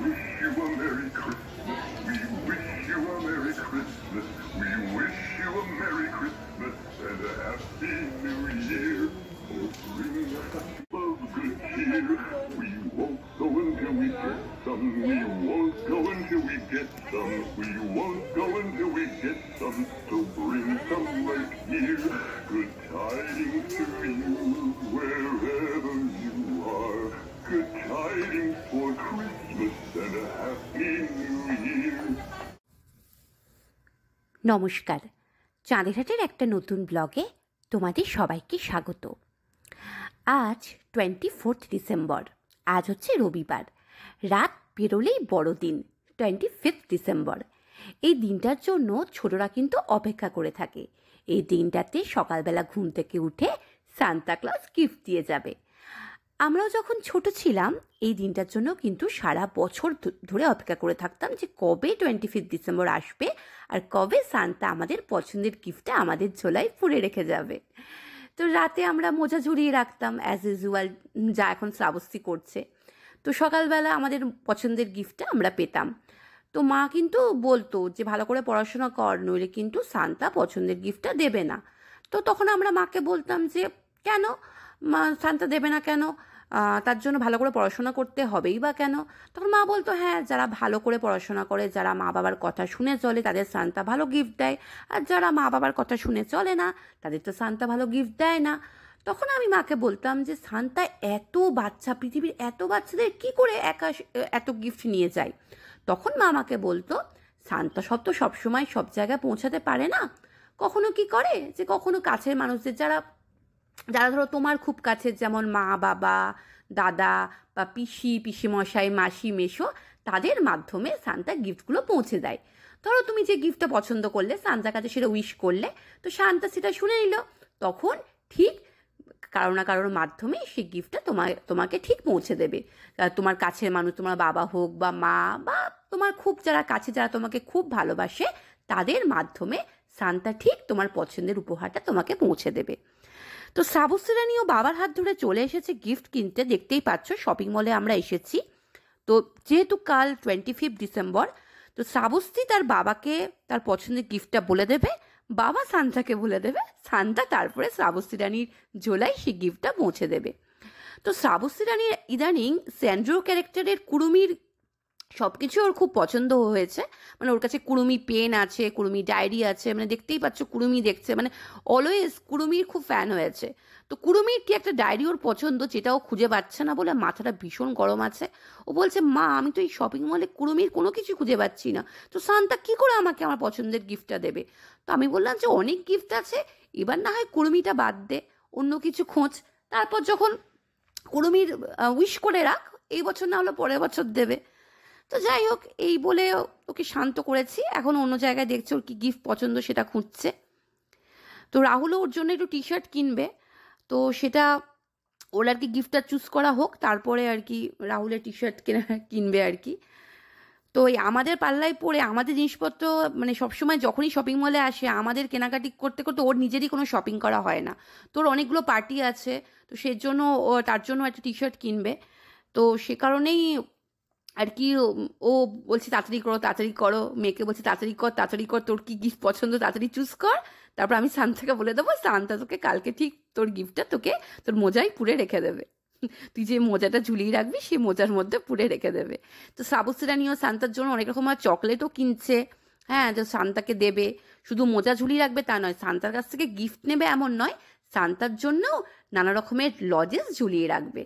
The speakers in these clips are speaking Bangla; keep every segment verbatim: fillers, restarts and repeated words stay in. wish you a Merry Christmas. We wish you a Merry Christmas. We wish you a Merry Christmas and a Happy New Year. Oh, bring a happy of good cheer. We won't go until we get some. We won't go until we get some. We won't go until we get some. So bring some right here. Good tidings to you wherever you are. Good tidings for Christmas and a Happy New Year. নমস্কার, চাঁদেরহাটের একটা নতুন ব্লগে তোমাদের সবাইকে স্বাগত। আজ টোয়েন্টি ফোর্থ ডিসেম্বর, আজ হচ্ছে রবিবার। রাত বেরোলেই বড়দিন, টোয়েন্টি ফিফথ ডিসেম্বর। এই দিনটার জন্য ছোটরা কিন্তু অপেক্ষা করে থাকে, এই দিনটাতে সকালবেলা ঘুম থেকে উঠে সান্তা ক্লজ গিফট দিয়ে যাবে। আমরাও যখন ছোট ছিলাম এই দিনটার জন্য কিন্তু সারা বছর ধরে অপেক্ষা করে থাকতাম যে কবে টোয়েন্টি ফিফথ ডিসেম্বর আসবে আর কবে সান্তা আমাদের পছন্দের গিফটটা আমাদের ঝোলায় পুরে রেখে যাবে। তো রাতে আমরা মোজা ঝুরিয়ে রাখতাম অ্যাজ ইউজুয়াল, যা এখন শ্রাবস্তি করছে। তো সকালবেলা আমাদের পছন্দের গিফটটা আমরা পেতাম। তো মা কিন্তু বলতো যে ভালো করে পড়াশোনা কর, নইলে কিন্তু সান্তা পছন্দের গিফটটা দেবে না। তো তখন আমরা মাকে বলতাম যে কেন মা সান্তা দেবে না কেন, তার জন্য ভালো করে পড়াশোনা করতে হবেই বা কেন? তখন মা বলতো হ্যাঁ, যারা ভালো করে পড়াশোনা করে, যারা মা বাবার কথা শুনে চলে, তাদের সান্তা ভালো গিফট দেয়, আর যারা মা বাবার কথা শুনে চলে না তাদের তো সান্তা ভালো গিফট দেয় না। তখন আমি মাকে বলতাম যে সান্তা এত বাচ্চা, পৃথিবীর এত বাচ্চাদের কি করে একা এত গিফট নিয়ে যায়? তখন মা আমাকে বলতো সান্তা সব তো সবসময় সব জায়গায় পৌঁছাতে পারে না, কখনো কি করে যে কখনো কাছের মানুষদের, যারা যারা ধরো তোমার খুব কাছের, যেমন মা বাবা, দাদা বা পিসি, পিসিমশাই, মাসি, মেশো, তাদের মাধ্যমে সান্তা গিফটগুলো পৌঁছে দেয়। ধরো তুমি যে গিফটটা পছন্দ করলে, সান্তার কাছে সেটা উইশ করলে, তো সান্তা সেটা শুনে নিল, তখন ঠিক কারো না কারোর মাধ্যমে সেই গিফটটা তোমার তোমাকে ঠিক পৌঁছে দেবে। তোমার কাছের মানুষ, তোমার বাবা হোক বা মা বা তোমার খুব যারা কাছে, যারা তোমাকে খুব ভালোবাসে, তাদের মাধ্যমে সান্তা ঠিক তোমার পছন্দের উপহারটা তোমাকে পৌঁছে দেবে। তো শ্রাবস্তি রানীও বাবার হাত ধরে চলে এসেছে গিফট কিনতে, দেখতেই পাচ্ছ শপিং মলে আমরা এসেছি। তো যেহেতু কাল টোয়েন্টি ফিফথ ডিসেম্বর, তো শ্রাবস্তি তার বাবাকে তার পছন্দের গিফটটা বলে দেবে, বাবা সান্তাকে বলে দেবে, সান্তা তারপরে শ্রাবস্তি রানীর ঝোলায় সেই গিফটটা পৌঁছে দেবে। তো শ্রাবস্তি রানীর ইদানিং স্যান্ড্রো ক্যারেক্টারের কুড়ুমির সব কিছু ওর খুব পছন্দ হয়েছে। মানে ওর কাছে কুড়ুমি পেন আছে, কুড়ুমি ডায়েরি আছে, মানে দেখতেই পাচ্ছ কুড়ুমি দেখছে, মানে অলওয়েজ কুড়ুমির খুব ফ্যান হয়েছে। তো কুড়ুমির কি একটা ডায়েরি ওর পছন্দ, যেটা ও খুঁজে পাচ্ছে না বলে মাথাটা ভীষণ গরম আছে। ও বলছে মা, আমি তো এই শপিং মলে কুড়ুমির কোনো কিছু খুঁজে পাচ্ছি না, তো সান্তা কী করে আমাকে আমার পছন্দের গিফটটা দেবে? তো আমি বললাম যে অনেক গিফট আছে, এবার না হয় কুড়ুমিটা বাদ দে, অন্য কিছু খোঁজ, তারপর যখন কুড়ুমির উইশ করে রাখ, এই বছর না হলে পরের বছর দেবে। তো যাই হোক, এই বলে ওকে শান্ত করেছি। এখন অন্য জায়গায় দেখছে ওর কি গিফট পছন্দ সেটা খুঁজছে। তো রাহুলও ওর জন্য একটু টি শার্ট কিনবে, তো সেটা ওর আর কি গিফটটা চুজ করা হোক, তারপরে আর কি রাহুলের টি শার্ট কেনা কিনবে আর কি। তো এই আমাদের পাল্লায় পড়ে আমাদের জিনিসপত্র, মানে সবসময় যখনই শপিং মলে আসে আমাদের কেনাকাটি করতে করতে ওর নিজেরই কোনো শপিং করা হয় না। তোর অনেকগুলো পার্টি আছে, তো সেই জন্য ও তার জন্য একটা টি শার্ট কিনবে, তো সে কারণেই আর কি ও বলছে তাড়াতাড়ি করো তাড়াতাড়ি করো, মেয়েকে বলছে তাড়াতাড়ি কর তাড়াতাড়ি কর, তোর কি গিফট পছন্দ তাড়াতাড়ি চুজ কর, তারপর আমি সান্তাকে বলে দেবো, সান্তা তোকে কালকে ঠিক তোর গিফটটা তোকে তোর মোজায় পুরে রেখে দেবে, তুই যে মোজাটা ঝুলিয়ে রাখবি সেই মোজার মধ্যে পুরে রেখে দেবে। তো শ্রাবস্তি রানীও সান্তার জন্য অনেক রকম চকলেটও কিনছে, হ্যাঁ, যে সান্তাকে দেবে। শুধু মোজা ঝুলিয়ে রাখবে তা নয়, সান্তার কাছ থেকে গিফট নেবে এমন নয়, সান্তার জন্যও নানা রকমের লজেস ঝুলিয়ে রাখবে।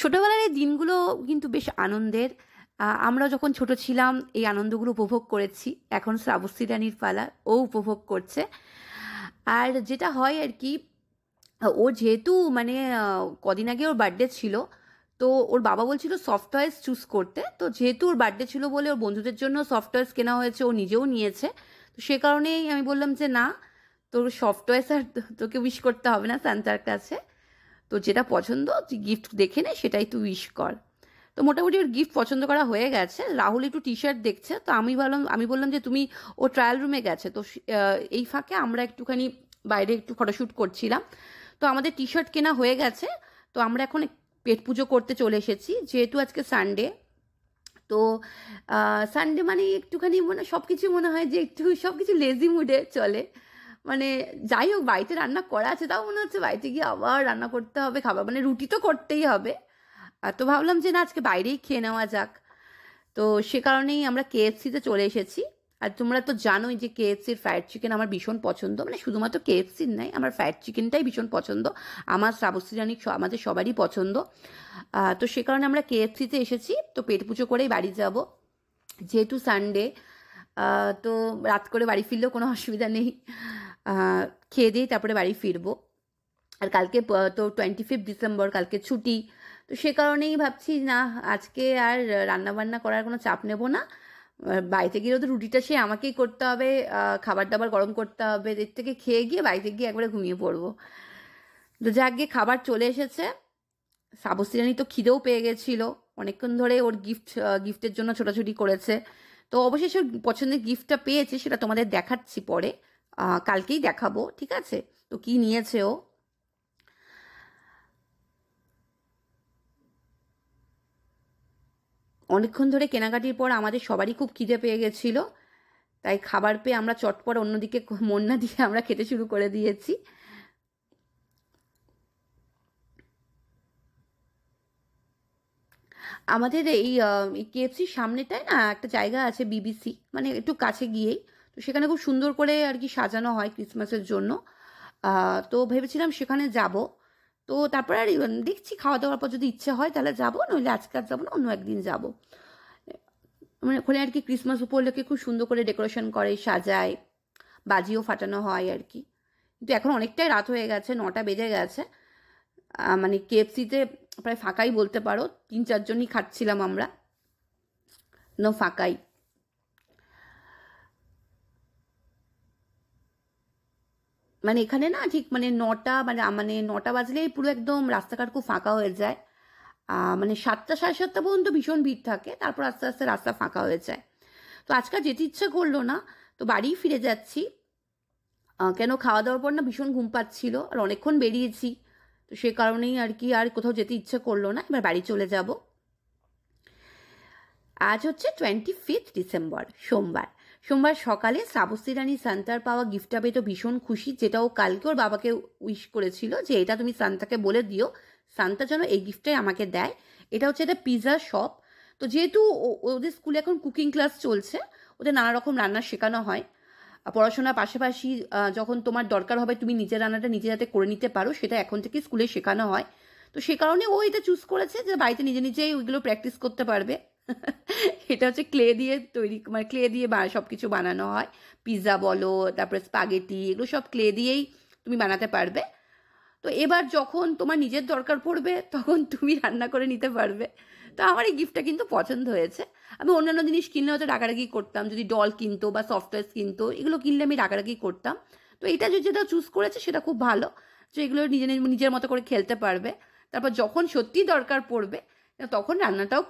ছোটোবেলার এই দিনগুলো কিন্তু বেশ আনন্দের, আমরা যখন ছোট ছিলাম এই আনন্দগুলো উপভোগ করেছি। এখন শ্রাবস্তি রানীর পালা, ও উপভোগ করছে। আর যেটা হয় আর কি, ও যেহেতু মানে কদিন আগে ওর বার্থডে ছিল, তো ওর বাবা বলছিল সফটওয়্যার্স চুজ করতে, তো যেহেতু ওর বার্থডে ছিল বলে ওর বন্ধুদের জন্য সফটওয়্যার্স কেনা হয়েছে, ও নিজেও নিয়েছে। তো সে কারণেই আমি বললাম যে না, তোর সফটওয়্যার্স আর তোকে উইশ করতে হবে না সান্তার কাছে, তো যেটা পছন্দ তুই গিফট দেখে নে, সেটাই তুই উইশ কর। তো মোটামুটি ওর গিফট পছন্দ করা হয়ে গেছে। রাহুল একটু টি শার্ট দেখছে, তো আমি বললাম আমি বললাম যে তুমি ও ট্রায়াল রুমে গেছে, তো এই ফাঁকে আমরা একটুখানি বাইরে একটু ফটোশ্যুট করছিলাম। তো আমাদের টি শার্ট কেনা হয়ে গেছে, তো আমরা এখন পেট পুজো করতে চলে এসেছি, যেহেতু আজকে সানডে। তো সানডে মানে একটুখানি মানে সব কিছু মনে হয় যে একটু সব কিছু লেজি মুডে চলে, মানে যাই হোক বাড়িতে রান্না করা আছে, তাও মনে হচ্ছে বাড়িতে গিয়ে আবার রান্না করতে হবে খাবার, মানে রুটি তো করতেই হবে। তো ভাবলাম যে না আজকে বাইরেই খেয়ে নেওয়া যাক, তো সে কারণেই আমরা কেএফসিতে চলে এসেছি। আর তোমরা তো জানোই যে কেএফসির ফ্রায়েড চিকেন আমার ভীষণ পছন্দ, মানে শুধুমাত্র কেএফসির নাই, আমার ফ্রায়েড চিকেনটাই ভীষণ পছন্দ, আমার শ্রাবস্তি রানী আমাদের সবারই পছন্দ। তো সে কারণে আমরা কেএফসিতে এসেছি, তো পেট পুজো করেই বাড়ি যাব, যেহেতু সানডে। তো রাত করে বাড়ি ফিরলেও কোনো অসুবিধা নেই, খেয়ে দিয়ে তারপরে বাড়ি ফিরবো। আর কালকে তো টোয়েন্টি ফিফথ ডিসেম্বর, কালকে ছুটি, তো সে কারণেই ভাবছি না আজকে আর রান্নাবান্না করার কোনো চাপ নেব না, বাড়িতে গিয়েও তো রুটিটা সে আমাকেই করতে হবে, খাবার দাবার গরম করতে হবে, এর থেকে খেয়ে গিয়ে বাড়িতে গিয়ে একবারে ঘুমিয়ে পড়বো। তো যাক গিয়ে খাবার চলে এসেছে, শ্রাবস্তি রানী তো খিদেও পেয়ে গেছিলো, অনেকক্ষণ ধরে ওর গিফট গিফটের জন্য ছোটাছুটি করেছে, তো অবশেষে ওর পছন্দের গিফটটা পেয়েছে, সেটা তোমাদের দেখাচ্ছি পরে, কালকেই দেখাবো, ঠিক আছে? তো কি নিয়েছে ও, অনেকক্ষণ ধরে কেনাকাটির পর আমাদের সবারই খুব খিদে পেয়ে গেছিলো, তাই খাবার পেয়ে আমরা চটপট অন্যদিকে মন না দিয়ে আমরা খেতে শুরু করে দিয়েছি। আমাদের এই কেএফসির সামনেটায় না একটা জায়গা আছে বিবিসি, মানে একটু কাছে গিয়েই, তো সেখানে খুব সুন্দর করে আর কি সাজানো হয় ক্রিসমাসের জন্য। তো ভেবেছিলাম সেখানে যাব, তো তারপরে আর দেখছি খাওয়া দাওয়ার পর যদি ইচ্ছে হয় তাহলে যাবো, নইলে আজকে আর যাবো না, অন্য একদিন যাবো। মানে ওখানে আর কি ক্রিসমাস উপলক্ষে খুব সুন্দর করে ডেকোরেশন করে, সাজায়, বাজিও ফাটানো হয় আর কি। কিন্তু এখন অনেকটাই রাত হয়ে গেছে, নটা বেজে গেছে, মানে কেএফসিতে প্রায় ফাঁকাই বলতে পারো, তিন চারজনই খাচ্ছিলাম আমরা, না ফাঁকাই। মানে এখানে না ঠিক মানে নটা মানে মানে নটা বাজলেই পুরো একদম রাস্তাঘাট খুব ফাঁকা হয়ে যায়, মানে সাতটা সাড়ে সাতটা পর্যন্ত ভীষণ ভিড় থাকে, তারপর আস্তে আস্তে রাস্তা ফাঁকা হয়ে যায়। তো আজকাল যেতে ইচ্ছা করলো না, তো বাড়িই ফিরে যাচ্ছি, কেন খাওয়া দাওয়ার পর না ভীষণ ঘুম পাচ্ছিল, আর অনেকক্ষণ বেরিয়েছি, তো সে কারণেই আর কি আর কোথাও যেতে ইচ্ছে করলো না, এবার বাড়ি চলে যাব। আজ হচ্ছে টোয়েন্টি ফিফথ ডিসেম্বর সোমবার। সোমবার সকালে শ্রাবস্তি রানী সান্তার পাওয়া গিফটটা পেয়ে তো ভীষণ খুশি, যেটা ও কালকে ওর বাবাকে উইশ করেছিল যে এটা তুমি সান্তাকে বলে দিও, সান্তা যেন এই গিফটটাই আমাকে দেয়। এটা হচ্ছে একটা পিজা শপ, তো যেহেতু ওদের স্কুলে এখন কুকিং ক্লাস চলছে, ওদের নানা রকম রান্না শেখানো হয়, পড়াশোনার পাশাপাশি যখন তোমার দরকার হবে তুমি নিজের রান্নাটা নিজে যাতে করে নিতে পারো, সেটা এখন থেকে স্কুলে শেখানো হয়। তো সে কারণে ও এটা চুজ করেছে যে বাড়িতে নিজে নিজেই ওইগুলো প্র্যাকটিস করতে পারবে। এটা হচ্ছে ক্লে দিয়ে তৈরি, মানে ক্লে দিয়ে সব কিছু বানানো হয়, পিজা বলো, তারপরে স্পাগেটি, এগুলো সব ক্লে দিয়েই তুমি বানাতে পারবে। তো এবার যখন তোমার নিজের দরকার পড়বে তখন তুমি রান্না করে নিতে পারবে। তো আমার এই গিফটটা কিন্তু পছন্দ হয়েছে। আমি অন্যান্য জিনিস কিনলে হয়তো রাগারাগি করতাম, যদি ডল কিনতো বা সফটওয়্যার কিনতো, এগুলো কিনলে আমি রাগারাগি করতাম। তো এটা যেটা চুজ করেছে সেটা খুব ভালো, যে এগুলো নিজে নিজের মতো করে খেলতে পারবে, তারপর যখন সত্যি দরকার পড়বে তখন রান্নাটাও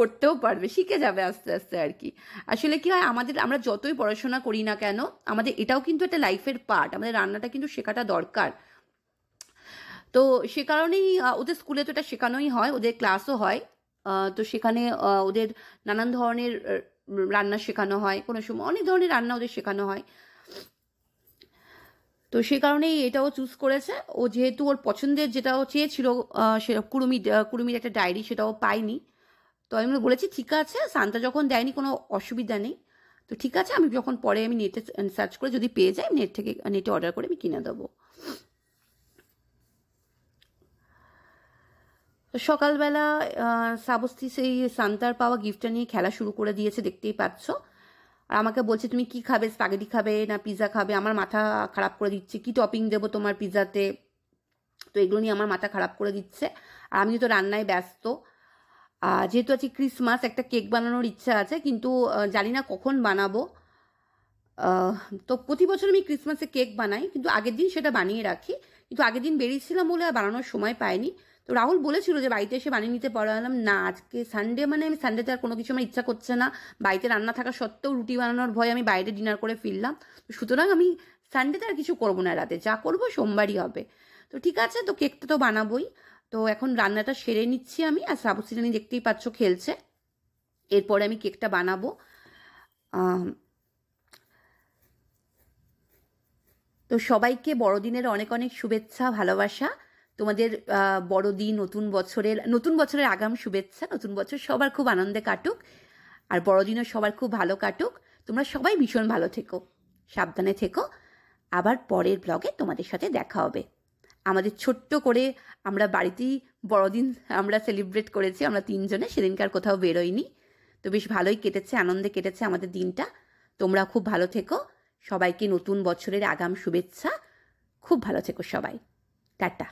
করতেও পারবে, শিখে যাবে আস্তে আস্তে আর কি। আসলে কি হয়, আমাদের আমরা যতই পড়াশোনা করি না কেন, আমাদের এটাও কিন্তু একটা লাইফের পার্ট, আমাদের রান্নাটা কিন্তু শেখাটা দরকার। তো সে কারণেই ওদের স্কুলে তো এটা শেখানোই হয়, ওদের ক্লাসও হয়, তো সেখানে ওদের নানান ধরনের রান্না শেখানো হয়, কোনো সময় অনেক ধরনের রান্না ওদের শেখানো হয়। তো সে কারণেই এটাও চুজ করেছে। ও যেহেতু ওর পছন্দের যেটাও চেয়েছিল, সে কুড়ুমি কুড়ুমির একটা ডায়েরি, সেটাও পায়নি, তো আমি বলেছি ঠিক আছে সান্তা যখন দেয়নি কোনো অসুবিধা নেই, তো ঠিক আছে আমি যখন পরে আমি নেটে সার্চ করে যদি পেয়ে যাই, নেট থেকে নেটে অর্ডার করে আমি কিনে দেবো। সকালবেলা শ্রাবস্তি সেই সান্তার পাওয়া গিফটটা নিয়ে খেলা শুরু করে দিয়েছে, দেখতেই পাচ্ছ। আর আমাকে বলছে তুমি কি খাবে, স্পাগেটি খাবে না পিজা খাবে, আমার মাথা খারাপ করে দিচ্ছে, কি টপিং দেবো তোমার পিজাতে, তো এগুলো নিয়ে আমার মাথা খারাপ করে দিচ্ছে। আর আমি তো রান্নায় ব্যস্ত, যেহেতু আজকে ক্রিসমাস, একটা কেক বানানোর ইচ্ছা আছে, কিন্তু জানি না কখন বানাবো। তো প্রতি বছর আমি ক্রিসমাসে কেক বানাই, কিন্তু আগের দিন সেটা বানিয়ে রাখি, কিন্তু আগের দিন বেরিয়েছিলাম বলে আর বানানোর সময় পাইনি। তো রাহুল বলেছিল যে বাড়িতে এসে বানিয়ে নিতে পারলাম না, আজকে সানডে মানে আমি সানডেতে আর কোনো কিছু আমার ইচ্ছা করছে না, বাড়িতে রান্না থাকা সত্ত্বেও রুটি বানানোর ভয়ে আমি বাইরে ডিনার করে ফিরলাম। তো সুতরাং আমি সানডেতে আর কিছু করবো না, রাতে যা করবো সোমবারই হবে। তো ঠিক আছে, তো কেকটা তো বানাবোই, তো এখন রান্নাটা সেরে নিচ্ছি আমি, আর সাবু সিরানি দেখতেই পাচ্ছ খেলছে। এরপরে আমি কেকটা বানাবো। তো সবাইকে বড়দিনের অনেক অনেক শুভেচ্ছা, ভালোবাসা। তোমাদের বড়দিন, নতুন বছরের নতুন বছরের আগাম শুভেচ্ছা। নতুন বছর সবার খুব আনন্দে কাটুক, আর বড়দিনও সবার খুব ভালো কাটুক। তোমরা সবাই ভীষণ ভালো থেকো, সাবধানে থেকো। আবার পরের ব্লগে তোমাদের সাথে দেখা হবে। আমাদের ছোট্ট করে আমরা বাড়িতেই বড়দিন আমরা সেলিব্রেট করেছি আমরা তিনজনে, সেদিনকার কোথাও বেরোইনি। তো বেশ ভালোই কেটেছে, আনন্দে কেটেছে আমাদের দিনটা। তোমরা খুব ভালো থেকো, সবাইকে নতুন বছরের আগাম শুভেচ্ছা। খুব ভালো থেকো সবাই, টাটা।